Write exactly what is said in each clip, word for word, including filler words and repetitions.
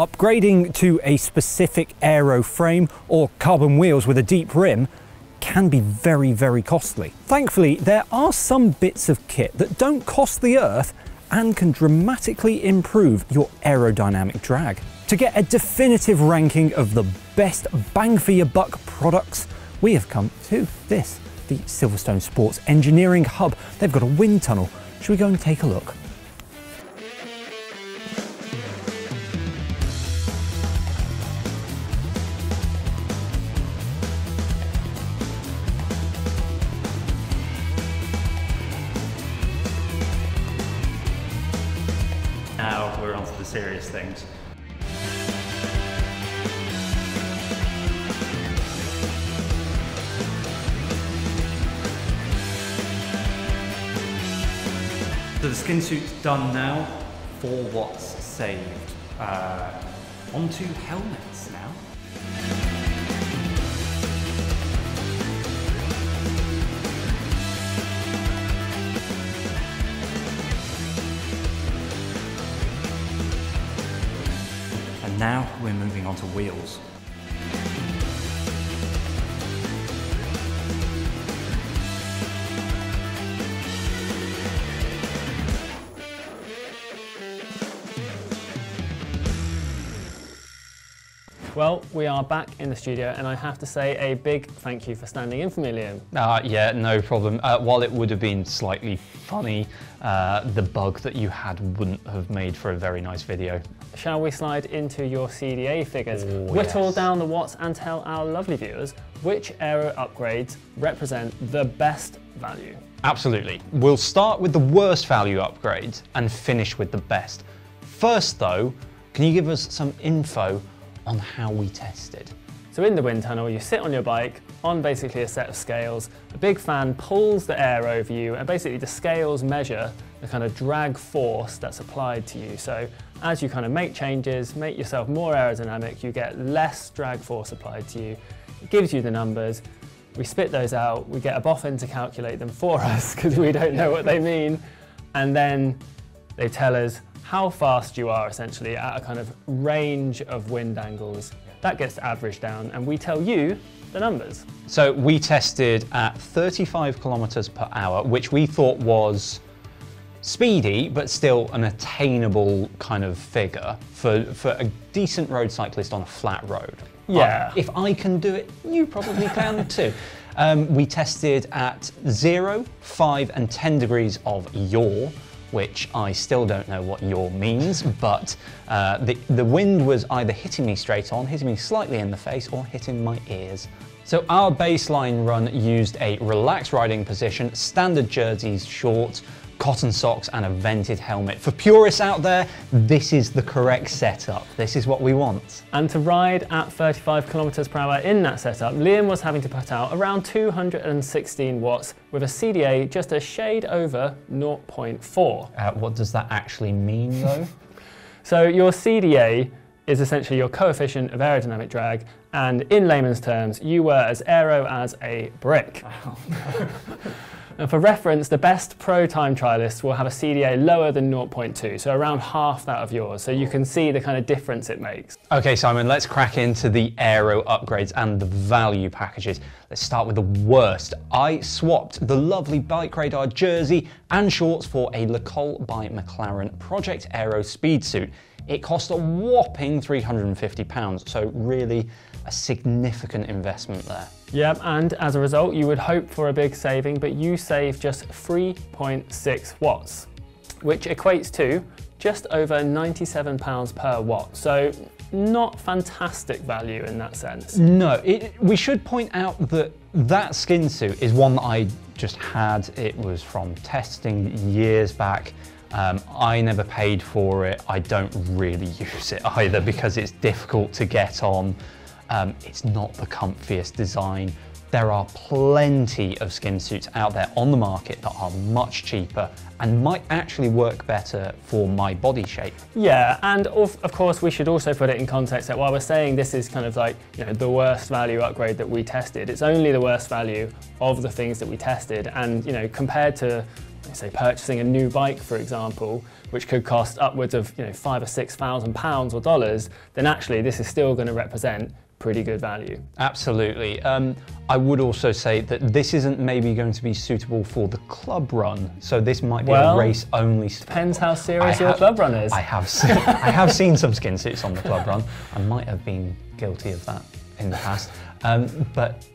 upgrading to a specific aero frame or carbon wheels with a deep rim can be very, very costly. Thankfully, there are some bits of kit that don't cost the earth and can dramatically improve your aerodynamic drag. To get a definitive ranking of the best bang for your buck products, we have come to this, the Silverstone Sports Engineering Hub. They've got a wind tunnel. Should we go and take a look? Now we're on to the serious things. So the skin suit's done now, four watts saved. Uh, onto helmets now. And now we're moving on to wheels. Well, we are back in the studio, and I have to say a big thank you for standing in for me, Liam. Uh, yeah, no problem. Uh, while it would have been slightly funny, uh, the bug that you had wouldn't have made for a very nice video. Shall we slide into your C D A figures? Ooh, Whittle yes. down the watts and tell our lovely viewers which aero upgrades represent the best value. Absolutely. We'll start with the worst value upgrades and finish with the best. First though, can you give us some info on how we tested? So in the wind tunnel, you sit on your bike on basically a set of scales. A big fan pulls the air over you, and basically the scales measure the kind of drag force that's applied to you. So as you kind of make changes, make yourself more aerodynamic, you get less drag force applied to you. It gives you the numbers. We spit those out. We get a boffin to calculate them for us because we don't know what they mean. And then they tell us how fast you are essentially at a kind of range of wind angles. That gets averaged down and we tell you the numbers. So we tested at thirty-five kilometers per hour, which we thought was speedy, but still an attainable kind of figure for, for a decent road cyclist on a flat road. Yeah. Uh, if I can do it, you probably can too. Um, we tested at zero, five and ten degrees of yaw, which I still don't know what yaw means, but uh, the, the wind was either hitting me straight on, hitting me slightly in the face, or hitting my ears. So our baseline run used a relaxed riding position, standard jerseys, shorts, cotton socks, and a vented helmet. For purists out there, this is the correct setup. This is what we want. And to ride at thirty-five kilometers per hour in that setup, Liam was having to put out around two hundred sixteen watts with a C D A just a shade over zero point four. Uh, what does that actually mean though? So your C D A is essentially your coefficient of aerodynamic drag, and in layman's terms, you were as aero as a brick. Oh, no. And for reference, the best pro time trialists will have a C D A lower than zero point two, so around half that of yours, so you can see the kind of difference it makes. Okay, Simon, let's crack into the aero upgrades and the value packages. Let's start with the worst. I swapped the lovely Bike Radar jersey and shorts for a Le Col by McLaren Project Aero speed suit. It cost a whopping three hundred and fifty pounds, so really a significant investment there. Yep, and as a result, you would hope for a big saving, but you save just three point six watts, which equates to just over ninety-seven pounds per watt. So not fantastic value in that sense. No, it, we should point out that that skin suit is one that I just had. It was from testing years back. Um, I never paid for it. I don't really use it either because it's difficult to get on. Um, it's not the comfiest design. There are plenty of skin suits out there on the market that are much cheaper and might actually work better for my body shape. Yeah, and of, of course we should also put it in context that while we're saying this is kind of like, you know, the worst value upgrade that we tested, it's only the worst value of the things that we tested. And you know, compared to say purchasing a new bike, for example, which could cost upwards of you know five or six thousand pounds or dollars, then actually this is still going to represent pretty good value. Absolutely. Um, I would also say that this isn't maybe going to be suitable for the club run, so this might be well, a race only. Depends how serious I your have, club run is. I have seen, I have seen some skin suits on the club run. I might have been guilty of that in the past, um, but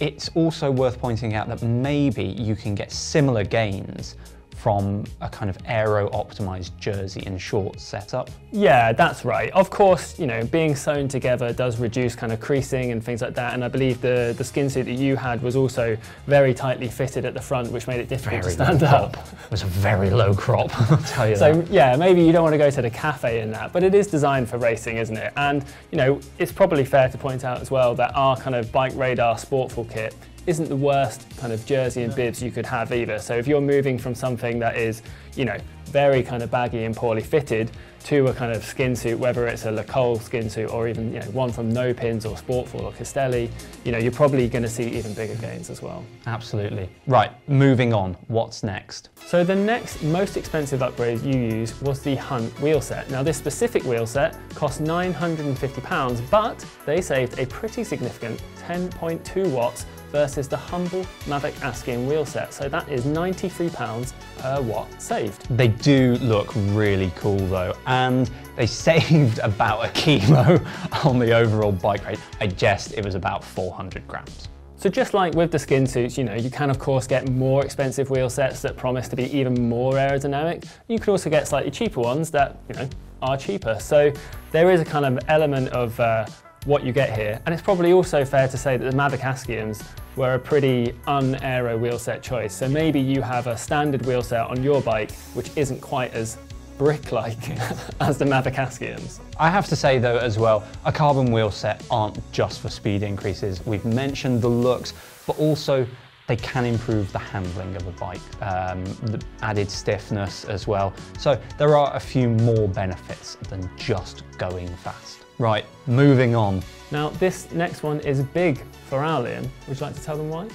it's also worth pointing out that maybe you can get similar gains from a kind of aero optimized jersey and shorts setup. Yeah, that's right. Of course, you know, being sewn together does reduce kind of creasing and things like that. And I believe the, the skin suit that you had was also very tightly fitted at the front, which made it difficult very to stand up. It was a very low crop, I'll tell you so, that. So yeah, maybe you don't want to go to the cafe in that, but it is designed for racing, isn't it? And, you know, it's probably fair to point out as well that our kind of Bike Radar Sportful kit isn't the worst kind of jersey and bibs you could have either. So if you're moving from something that is, you know, very kind of baggy and poorly fitted to a kind of skin suit, whether it's a Le Col skin suit or even, you know, one from No Pins or Sportful or Castelli, you know, you're probably going to see even bigger gains as well. Absolutely. Right, moving on, what's next? So the next most expensive upgrade you used was the Hunt wheel set. Now this specific wheel set cost nine hundred and fifty pounds, but they saved a pretty significant ten point two watts versus the humble Mavic Askian wheel set. So that is ninety-three pounds per watt saved. They do look really cool though, and they saved about a kilo on the overall bike rate. I guessed it was about four hundred grams. So just like with the skin suits, you know, you can of course get more expensive wheel sets that promise to be even more aerodynamic. You can also get slightly cheaper ones that, you know, are cheaper. So there is a kind of element of uh, what you get here. And it's probably also fair to say that the Mavic Aksiums were a pretty un-aero wheel set choice. So maybe you have a standard wheel set on your bike, which isn't quite as brick-like as the Mavic Askians. I have to say though as well, a carbon wheel set aren't just for speed increases. We've mentioned the looks, but also they can improve the handling of a bike, um, the added stiffness as well. So there are a few more benefits than just going fast. Right, moving on. Now this next one is big for our Liam. Would you like to tell them why?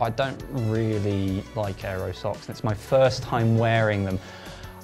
I don't really like aero socks. It's my first time wearing them.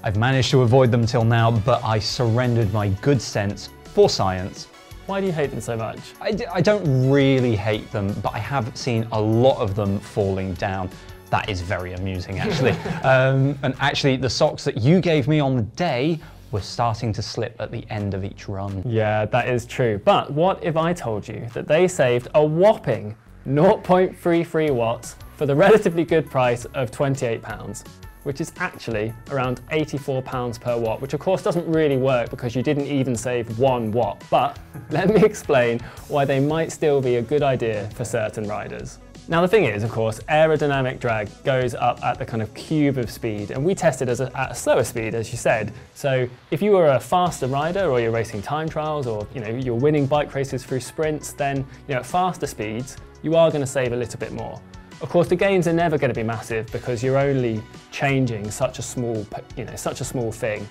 I've managed to avoid them till now, but I surrendered my good sense for science. Why do you hate them so much? I, d I don't really hate them, but I have seen a lot of them falling down. That is very amusing, actually. um, and actually, the socks that you gave me on the day were starting to slip at the end of each run. Yeah, that is true. But what if I told you that they saved a whopping zero point three three watts for the relatively good price of twenty-eight pounds? Which is actually around eighty-four pounds per watt, which of course doesn't really work because you didn't even save one watt. But let me explain why they might still be a good idea for certain riders. Now the thing is, of course, aerodynamic drag goes up at the kind of cube of speed, and we tested as a, at a slower speed, as you said. So if you were a faster rider, or you're racing time trials, or you know, you're winning bike races through sprints, then you know, at faster speeds, you are going to save a little bit more. Of course, the gains are never going to be massive because you're only changing such a small, you know, such a small thing.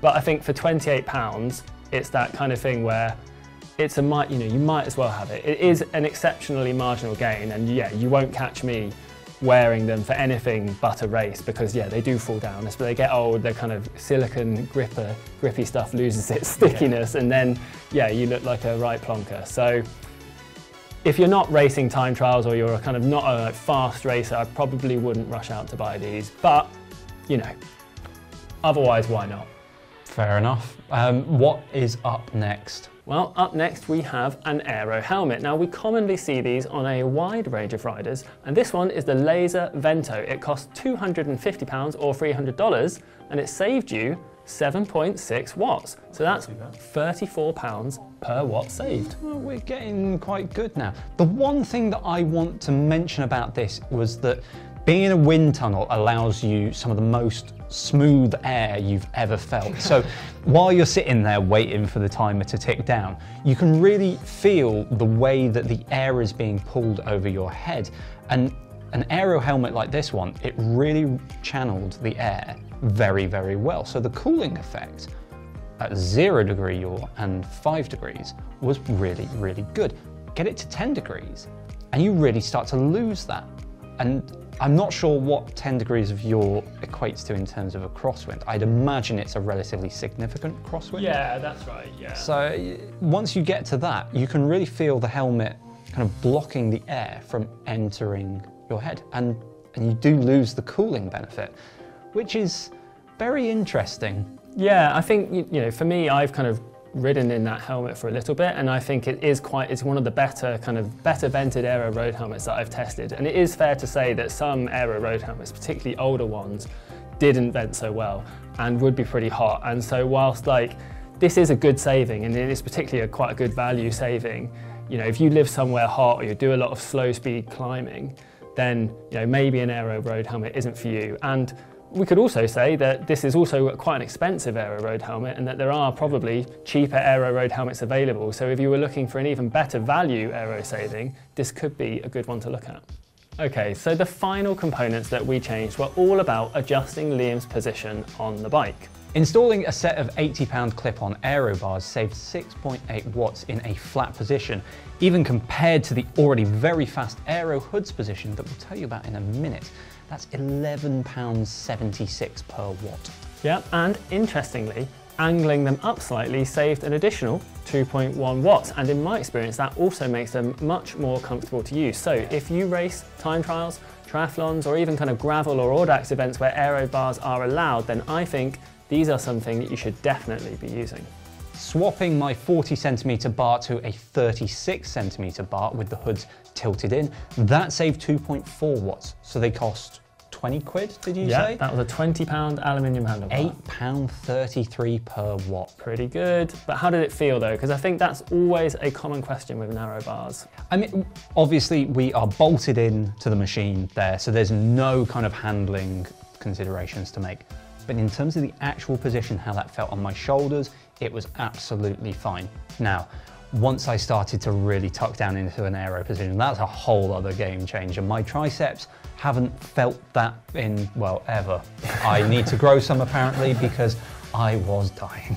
But I think for twenty-eight pounds, it's that kind of thing where it's a might, you know, you might as well have it. It is an exceptionally marginal gain, and yeah, you won't catch me wearing them for anything but a race because yeah, they do fall down. As they get old, their kind of silicone gripper, grippy stuff loses its stickiness, and then yeah, you look like a right plonker. So. If you're not racing time trials or you're kind of not a fast racer, I probably wouldn't rush out to buy these, but, you know, otherwise why not? Fair enough. Um, what is up next? Well, up next we have an aero helmet. Now we commonly see these on a wide range of riders, and this one is the Laser Vento. It costs two hundred and fifty pounds or three hundred dollars, and it saved you seven point six watts, so that's thirty-four pounds per watt saved. Well, we're getting quite good now. The one thing that I want to mention about this was that being in a wind tunnel allows you some of the most smooth air you've ever felt. So while you're sitting there waiting for the timer to tick down, you can really feel the way that the air is being pulled over your head. And an aero helmet like this one, it really channeled the air very, very well. So the cooling effect at zero degree yaw and five degrees was really, really good. Get it to ten degrees and you really start to lose that. And I'm not sure what ten degrees of yaw equates to in terms of a crosswind. I'd imagine it's a relatively significant crosswind. Yeah, that's right, yeah. So once you get to that, you can really feel the helmet kind of blocking the air from entering your head. And, and you do lose the cooling benefit, which is very interesting. Yeah, I think, you know, for me, I've kind of ridden in that helmet for a little bit, and I think it is quite, it's one of the better kind of better vented aero road helmets that I've tested. And it is fair to say that some aero road helmets, particularly older ones, didn't vent so well and would be pretty hot. And so whilst like this is a good saving, and it is particularly a quite a good value saving, you know, if you live somewhere hot or you do a lot of slow speed climbing, then you know maybe an aero road helmet isn't for you. And we could also say that this is also quite an expensive aero road helmet, and that there are probably cheaper aero road helmets available. So if you were looking for an even better value aero saving, this could be a good one to look at. Okay, so the final components that we changed were all about adjusting Liam's position on the bike. Installing a set of eighty pound clip-on aero bars saved six point eight watts in a flat position, even compared to the already very fast aero hoods position that we'll tell you about in a minute. That's eleven pounds seventy-six per watt. Yeah, and interestingly, angling them up slightly saved an additional two point one watts. And in my experience, that also makes them much more comfortable to use. So if you race time trials, triathlons, or even kind of gravel or Audax events where aero bars are allowed, then I think these are something that you should definitely be using. Swapping my forty centimeter bar to a thirty-six centimeter bar with the hoods tilted in, that saved two point four watts. So they cost twenty quid, did you yeah, say? Yeah, that was a twenty pound aluminium handlebar. eight pounds thirty-three per watt. Pretty good. But how did it feel though? Because I think that's always a common question with narrow bars. I mean, obviously we are bolted in to the machine there, so there's no kind of handling considerations to make. But in terms of the actual position, how that felt on my shoulders, it was absolutely fine. Now, once I started to really tuck down into an aero position, that's a whole other game changer. My triceps haven't felt that in, well, ever. I need to grow some apparently, because I was dying.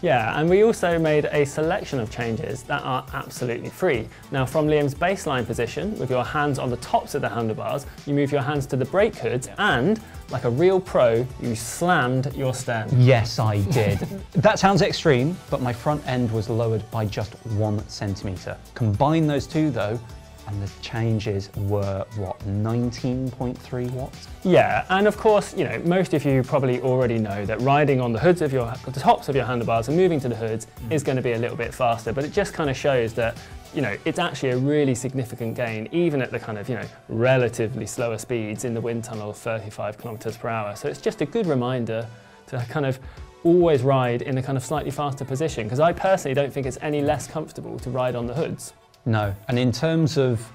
Yeah, and we also made a selection of changes that are absolutely free. Now, from Liam's baseline position, with your hands on the tops of the handlebars, you move your hands to the brake hoods, and, like a real pro, you slammed your stem. Yes, I did. That sounds extreme, but my front end was lowered by just one centimetre. Combine those two, though, and the changes were, what, nineteen point three watts? Yeah, and of course, you know, most of you probably already know that riding on the hoods of your, the tops of your handlebars and moving to the hoods mm. is going to be a little bit faster, but it just kind of shows that, you know, it's actually a really significant gain, even at the kind of, you know, relatively slower speeds in the wind tunnel of thirty-five kilometers per hour. So it's just a good reminder to kind of always ride in a kind of slightly faster position, because I personally don't think it's any less comfortable to ride on the hoods. No, and in terms of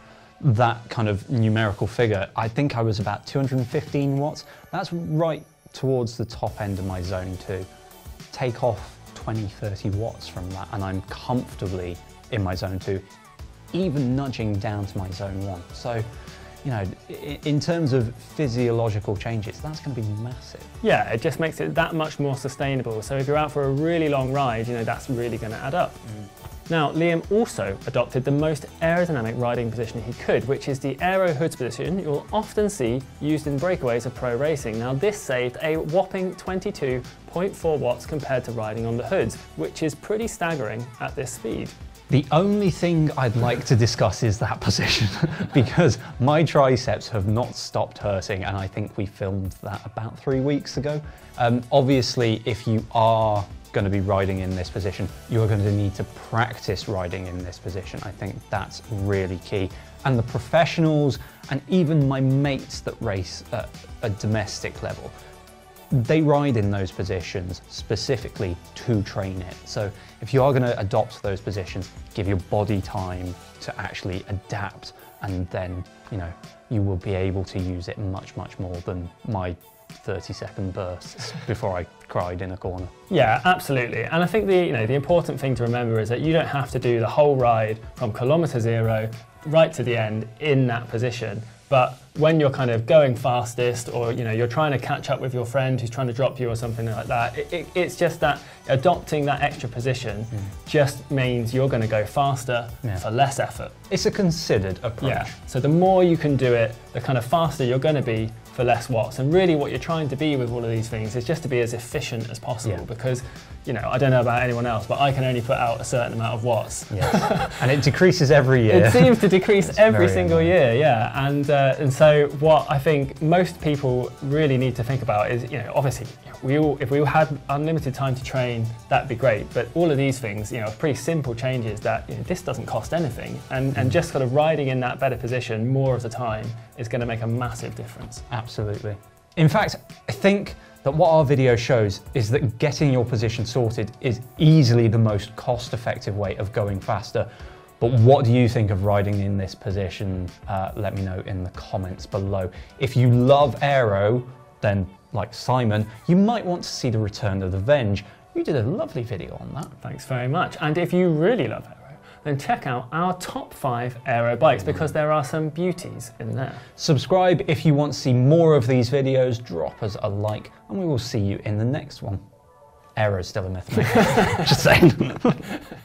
that kind of numerical figure, I think I was about two hundred fifteen watts. That's right towards the top end of my zone too. Take off twenty, thirty watts from that, and I'm comfortably in my zone two, even nudging down to my zone one. So, you know, in terms of physiological changes, that's going to be massive. Yeah, it just makes it that much more sustainable. So if you're out for a really long ride, you know, that's really going to add up. Mm. Now, Liam also adopted the most aerodynamic riding position he could, which is the aero hoods position you'll often see used in breakaways of pro racing. Now, this saved a whopping twenty-two point four watts compared to riding on the hoods, which is pretty staggering at this speed. The only thing I'd like to discuss is that position, because my triceps have not stopped hurting, and I think we filmed that about three weeks ago. Um, obviously, if you are going to be riding in this position, you're going to need to practice riding in this position. I think that's really key. And the professionals, and even my mates that race at a domestic level, they ride in those positions specifically to train it. So if you are going to adopt those positions, give your body time to actually adapt, and then, you know, you will be able to use it much, much more than my thirty second bursts before I cried in a corner. Yeah, absolutely. And I think the, you know, the important thing to remember is that you don't have to do the whole ride from kilometre zero right to the end in that position. But when you're kind of going fastest, or you know, you're trying to catch up with your friend who's trying to drop you or something like that, it, it, it's just that adopting that extra position mm. just means you're going to go faster yeah. for less effort. It's a considered approach. Yeah. So the more you can do it, the kind of faster you're going to be for less watts. And really what you're trying to be with all of these things is just to be as efficient as possible yeah. because, you know, I don't know about anyone else, but I can only put out a certain amount of watts. Yes. And it decreases every year. It seems to decrease it's every single annoying. year, yeah. And, uh, and so what I think most people really need to think about is, you know, obviously, we all, if we had unlimited time to train, that'd be great. But all of these things, you know, are pretty simple changes that, you know, this doesn't cost anything. And, and just sort of riding in that better position more at a time is going to make a massive difference. Absolutely. In fact, I think that what our video shows is that getting your position sorted is easily the most cost-effective way of going faster. But what do you think of riding in this position? Uh, let me know in the comments below. If you love aero, then like Simon, you might want to see the return of the Venge. You did a lovely video on that. Thanks very much. And if you really love aero, then check out our top five aero bikes, because there are some beauties in there. Subscribe if you want to see more of these videos, drop us a like, and we will see you in the next one. Aero's still a myth, mate. Just saying.